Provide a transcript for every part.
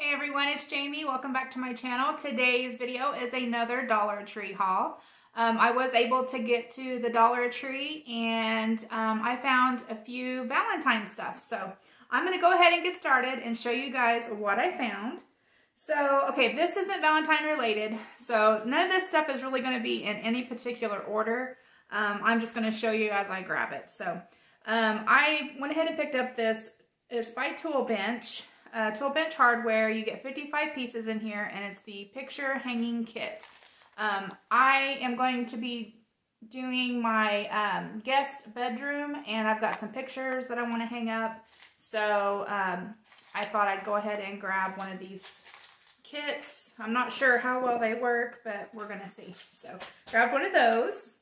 Hey everyone, it's Jamie. Welcome back to my channel. Today's video is another Dollar Tree haul. I was able to get to the Dollar Tree and I found a few Valentine stuff. So I'm going to go ahead and get started and show you guys what I found. So, okay, this isn't Valentine related. So none of this stuff is really going to be in any particular order. I'm just going to show you as I grab it. So I went ahead and picked up this. It's by Tool Bench. Tool Bench Hardware. You get 55 pieces in here and it's the picture hanging kit. I am going to be doing my guest bedroom and I've got some pictures that I want to hang up, so I thought I'd go ahead and grab one of these kits. I'm not sure how well they work, but we're gonna see. So grab one of those.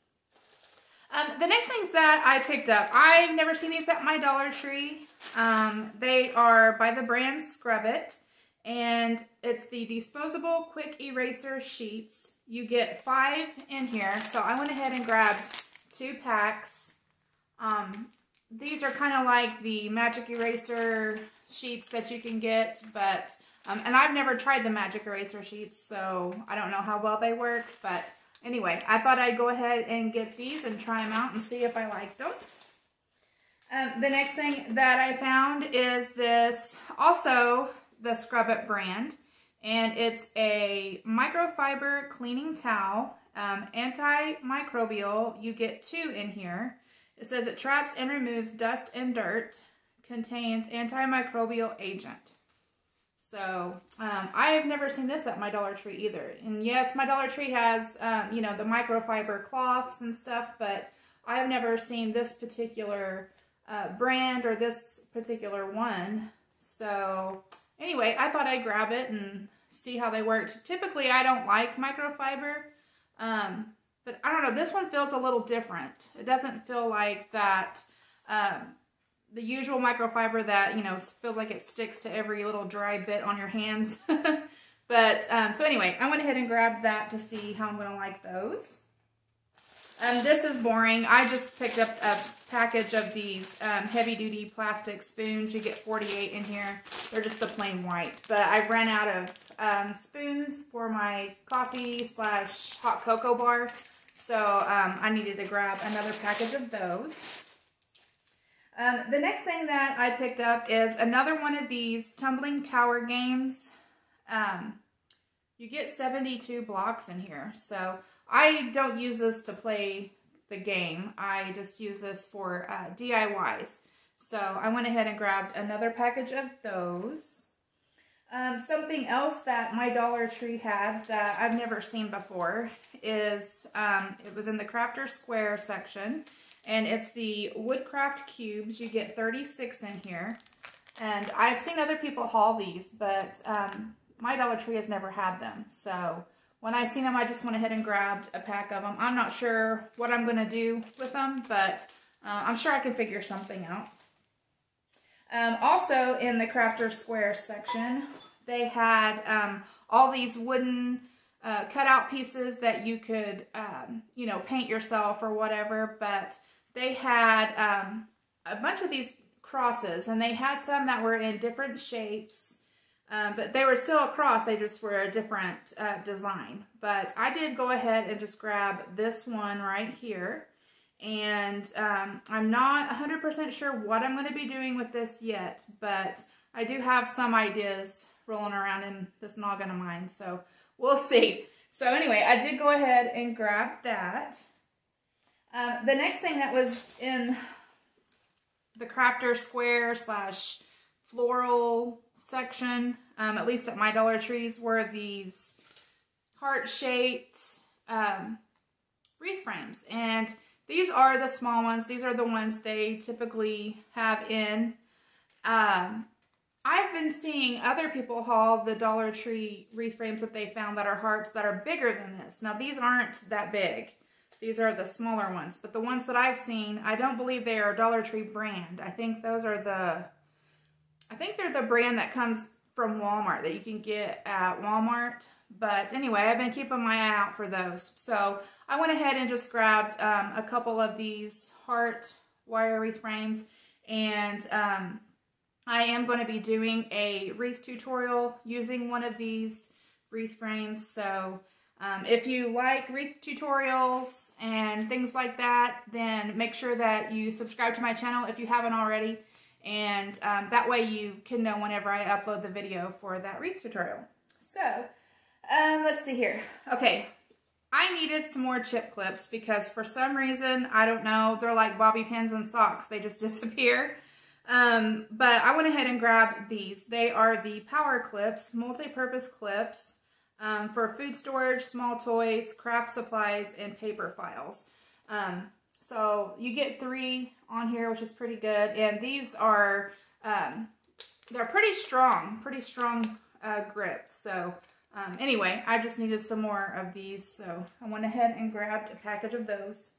The next things that I picked up, I've never seen these at my Dollar Tree. They are by the brand Scrub-It, and it's the disposable quick eraser sheets. You get 5 in here, so I went ahead and grabbed 2 packs. These are kind of like the Magic Eraser sheets that you can get, but, and I've never tried the Magic Eraser sheets, so I don't know how well they work, but anyway, I thought I'd go ahead and get these and try them out and see if I liked them. The next thing that I found is this, also the Scrub-It brand, and it's a microfiber cleaning towel, antimicrobial. You get 2 in here. It says it traps and removes dust and dirt, contains antimicrobial agent. So I have never seen this at my Dollar Tree either. And yes, my Dollar Tree has, you know, the microfiber cloths and stuff, but I've never seen this particular brand or this particular one. So anyway, I thought I'd grab it and see how they worked. Typically, I don't like microfiber, but I don't know. This one feels a little different. It doesn't feel like that. The usual microfiber that, you know, feels like it sticks to every little dry bit on your hands. But, so anyway, I went ahead and grabbed that to see how I'm going to like those. This is boring. I just picked up a package of these heavy-duty plastic spoons. You get 48 in here. They're just the plain white. But I ran out of spoons for my coffee/hot cocoa bar. So I needed to grab another package of those. The next thing that I picked up is another one of these tumbling tower games. You get 72 blocks in here. So I don't use this to play the game. I just use this for DIYs. So I went ahead and grabbed another package of those. Something else that my Dollar Tree had that I've never seen before is it was in the Crafter Square section. And it's the Woodcraft Cubes. You get 36 in here. And I've seen other people haul these, but my Dollar Tree has never had them. So when I seen them, I just went ahead and grabbed a pack of them. I'm not sure what I'm going to do with them, but I'm sure I can figure something out. Also in the Crafter Square section, they had all these wooden cutout pieces that you could, you know, paint yourself or whatever, but they had a bunch of these crosses, and they had some that were in different shapes, but they were still a cross. They just were a different design. But I did go ahead and just grab this one right here, and I'm not 100% sure what I'm going to be doing with this yet, but I do have some ideas rolling around in this noggin of mine, so we'll see. So anyway, I did go ahead and grab that. The next thing that was in the Crafter Square / floral section, at least at my Dollar Trees, were these heart-shaped wreath frames. And these are the small ones. These are the ones they typically have in. I've been seeing other people haul the Dollar Tree wreath frames that they found that are hearts that are bigger than this. Now, these aren't that big. These are the smaller ones. But the ones that I've seen, I don't believe they are a Dollar Tree brand. I think those are the, I think they're the brand that comes from Walmart, that you can get at Walmart. But anyway, I've been keeping my eye out for those. So I went ahead and just grabbed a couple of these heart wire wreath frames, and I am going to be doing a wreath tutorial using one of these wreath frames. So if you like wreath tutorials and things like that, then make sure that you subscribe to my channel if you haven't already. And that way you can know whenever I upload the video for that wreath tutorial. So let's see here. Okay, I needed some more chip clips because for some reason, I don't know, they're like bobby pins and socks. They just disappear. But I went ahead and grabbed these. They are the power clips, multi-purpose clips for food storage, small toys, craft supplies, and paper files. So you get 3 on here, which is pretty good. And these are, they're pretty strong grip. So anyway, I just needed some more of these. So I went ahead and grabbed a package of those.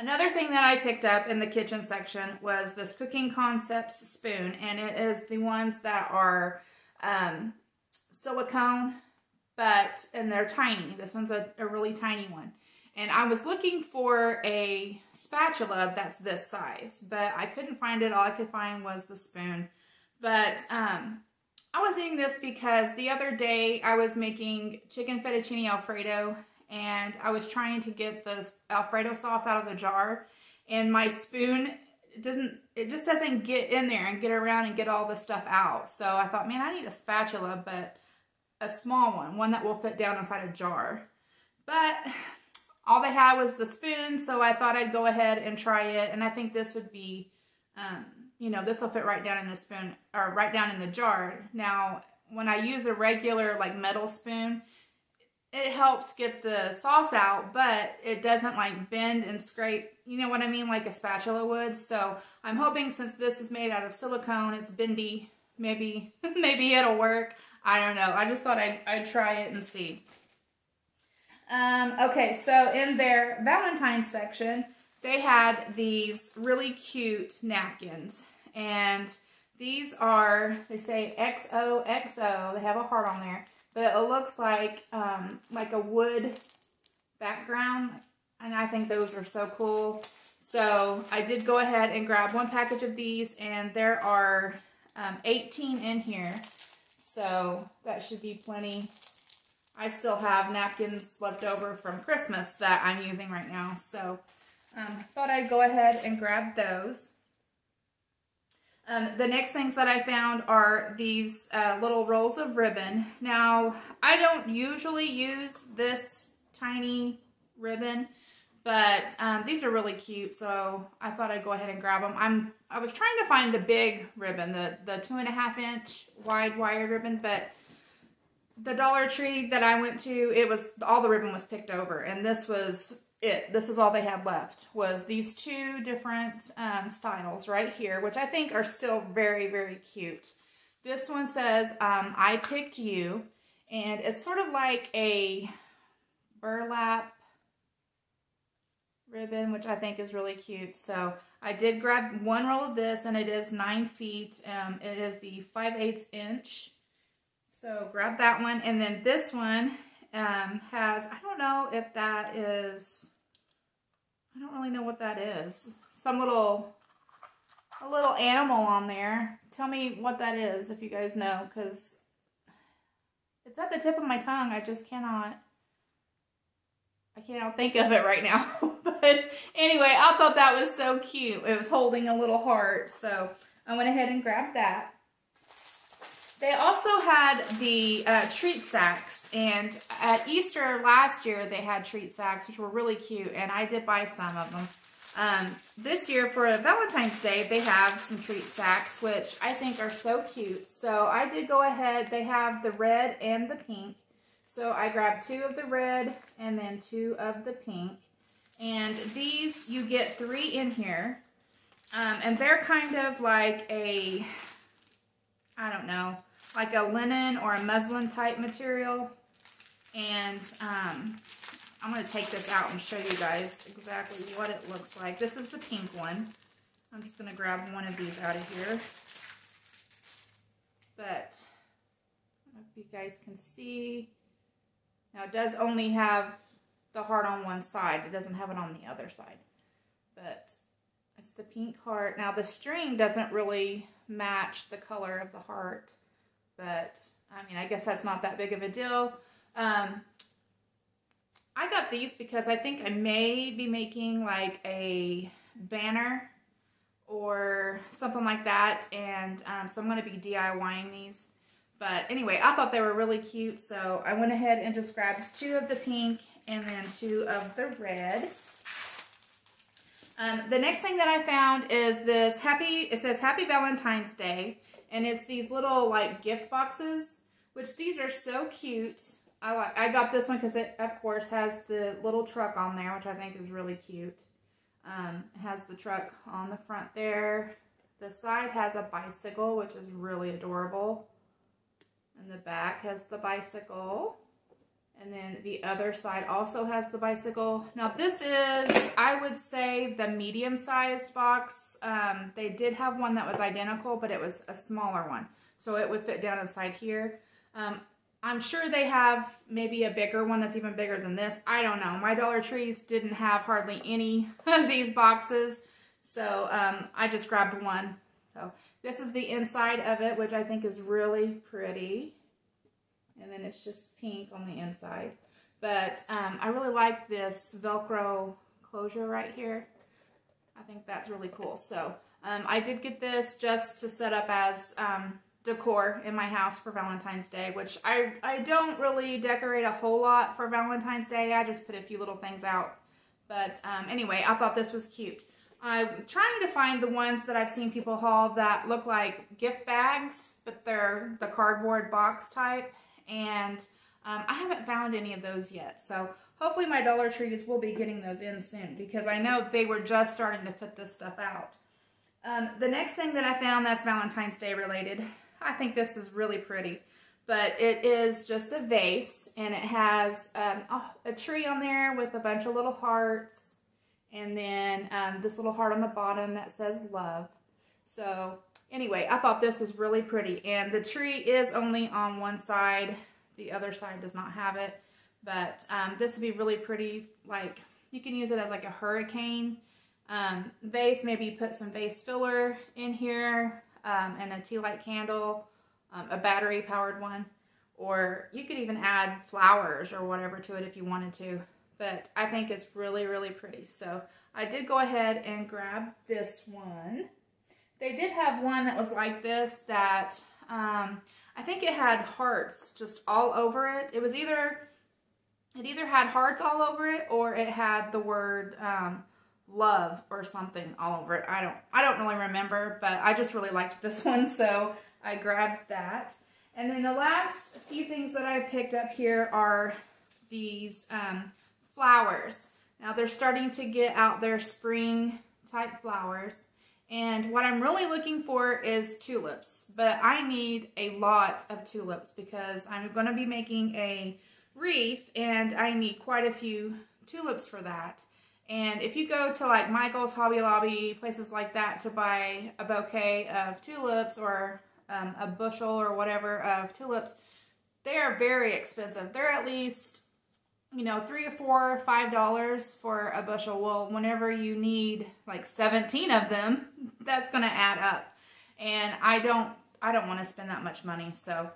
Another thing that I picked up in the kitchen section was this Cooking Concepts spoon, and it is the ones that are silicone, and they're tiny. This one's a really tiny one. And I was looking for a spatula that's this size, but I couldn't find it. All I could find was the spoon. But I was eating this because the other day I was making chicken fettuccine Alfredo, and I was trying to get the Alfredo sauce out of the jar, and my spoon just doesn't get in there and get around and get all the stuff out. So I thought, man, I need a spatula, but a small one that will fit down inside a jar. But all they had was the spoon, so I thought I'd go ahead and try it. And I think this would be, you know, this will fit right down in the spoon, or right down in the jar. Now, when I use a regular like metal spoon, it helps get the sauce out, but it doesn't like bend and scrape, you know what I mean, like a spatula would. So I'm hoping, since this is made out of silicone, it's bendy, maybe it'll work. I don't know. I just thought I'd try it and see. Okay, so in their Valentine's section, they had these really cute napkins, and these are, they say XOXO, they have a heart on there. But it looks like a wood background, and I think those are so cool. So I did go ahead and grab one package of these, and there are 18 in here, so that should be plenty. I still have napkins left over from Christmas that I'm using right now, so I thought I'd go ahead and grab those. The next things that I found are these little rolls of ribbon. Now, I don't usually use this tiny ribbon, but these are really cute, so I thought I'd go ahead and grab them. I was trying to find the big ribbon, the 2.5-inch wide wired ribbon, but the Dollar Tree that I went to, it was, all the ribbon was picked over, and this was it. This is all they had left, was these 2 different styles right here, which I think are still very, very cute. This one says, I picked you, and it's sort of like a burlap ribbon, which I think is really cute. So I did grab one roll of this, and it is 9 feet. It is the 5/8 inch. So grab that one. And then this one has, I don't know if that is, I don't really know what that is. Some little, a little animal on there. Tell me what that is if you guys know, because it's at the tip of my tongue. I just cannot, think of it right now. But anyway, I thought that was so cute. It was holding a little heart, so I went ahead and grabbed that. They also had the treat sacks, and at Easter last year, they had treat sacks, which were really cute, and I did buy some of them. This year, for Valentine's Day, they have some treat sacks, which I think are so cute. So I did go ahead. They have the red and the pink, so I grabbed 2 of the red and then 2 of the pink. And these, you get 3 in here, and they're kind of like a, I don't know, like a linen or a muslin type material. And I'm going to take this out and show you guys exactly what it looks like. This is the pink one. I'm just going to grab one of these out of here. But I don't know if you guys can see. Now, it does only have the heart on one side. It doesn't have it on the other side. But it's the pink heart. Now, the string doesn't really match the color of the heart, but I mean, I guess that's not that big of a deal. I got these because I think I may be making like a banner or something like that, and so I'm going to be DIYing these. But anyway, I thought they were really cute, so I went ahead and just grabbed two of the pink and then two of the red. The next thing that I found is this it says Happy Valentine's Day, and it's these little like gift boxes, which these are so cute. I got this one because it, of course, has the little truck on there, which I think is really cute. It has the truck on the front there. The side has a bicycle, which is really adorable. And the back has the bicycle. And then the other side also has the bicycle. Now this is, I would say, the medium-sized box. They did have one that was identical, but it was a smaller one. So it would fit down inside here. I'm sure they have maybe a bigger one that's even bigger than this. I don't know. My Dollar Trees didn't have hardly any of these boxes. So I just grabbed one. So this is the inside of it, which I think is really pretty. And then it's just pink on the inside. But I really like this Velcro closure right here. I think that's really cool. So I did get this just to set up as decor in my house for Valentine's Day, which I don't really decorate a whole lot for Valentine's Day. I just put a few little things out. But anyway, I thought this was cute. I'm trying to find the ones that I've seen people haul that look like gift bags, but they're the cardboard box type. And I haven't found any of those yet. So hopefully my Dollar Trees will be getting those in soon, because I know they were just starting to put this stuff out. The next thing that I found that's Valentine's Day related, I think this is really pretty, but it is just a vase, and it has a tree on there with a bunch of little hearts, and then this little heart on the bottom that says love. So anyway, I thought this was really pretty, and the tree is only on one side. The other side does not have it, but this would be really pretty. Like, you can use it as like a hurricane vase. Maybe put some vase filler in here, and a tea light candle, a battery powered one, or you could even add flowers or whatever to it if you wanted to. But I think it's really, really pretty. So I did go ahead and grab this one. They did have one that was like this that I think it had hearts just all over it. It was either had hearts all over it, or it had the word love or something all over it. I don't really remember, but I just really liked this one, so I grabbed that. And then the last few things that I picked up here are these flowers. Now they're starting to get out their spring type flowers, and what I'm really looking for is tulips, but I need a lot of tulips because I'm going to be making a wreath, and I need quite a few tulips for that. And if you go to like Michael's, Hobby Lobby, places like that to buy a bouquet of tulips or a bushel or whatever of tulips, they are very expensive. They're at least, you know, $3 or $4 or $5 for a bushel. Well, whenever you need like 17 of them, that's going to add up. And I don't want to spend that much money. So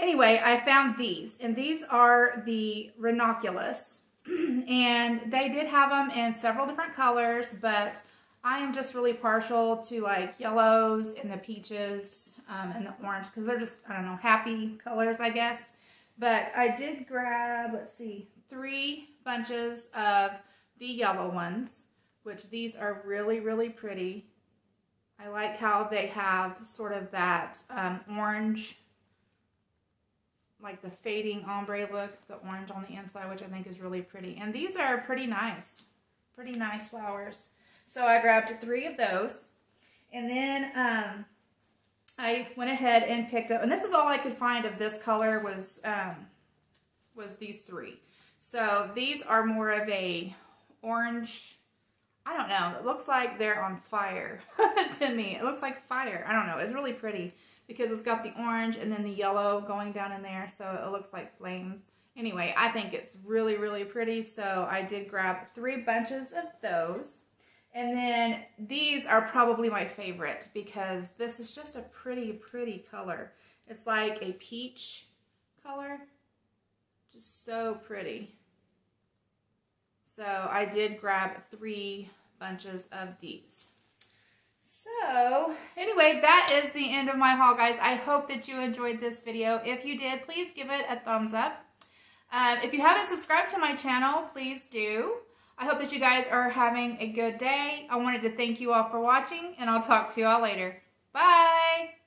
anyway, I found these, and these are the ranunculus. And they did have them in several different colors, but I am just really partial to like yellows and the peaches and the orange, because they're just, I don't know, happy colors, I guess. But I did grab, let's see, 3 bunches of the yellow ones, which these are really, really pretty. I like how they have sort of that orange, like the fading ombre look, the orange on the inside, which I think is really pretty. And these are pretty nice flowers. So I grabbed 3 of those. And then I went ahead and picked up, and this is all I could find of this color was these 3. So these are more of a orange, I don't know, it looks like they're on fire to me. It looks like fire, I don't know, it's really pretty, because it's got the orange and then the yellow going down in there, so it looks like flames. Anyway, I think it's really, really pretty, so I did grab 3 bunches of those. And then these are probably my favorite because this is just a pretty, pretty color. It's like a peach color. Just so pretty. So I did grab 3 bunches of these. So anyway, that is the end of my haul, guys. I hope that you enjoyed this video. If you did, please give it a thumbs up. If you haven't subscribed to my channel, please do. I hope that you guys are having a good day. I wanted to thank you all for watching, and I'll talk to you all later. Bye!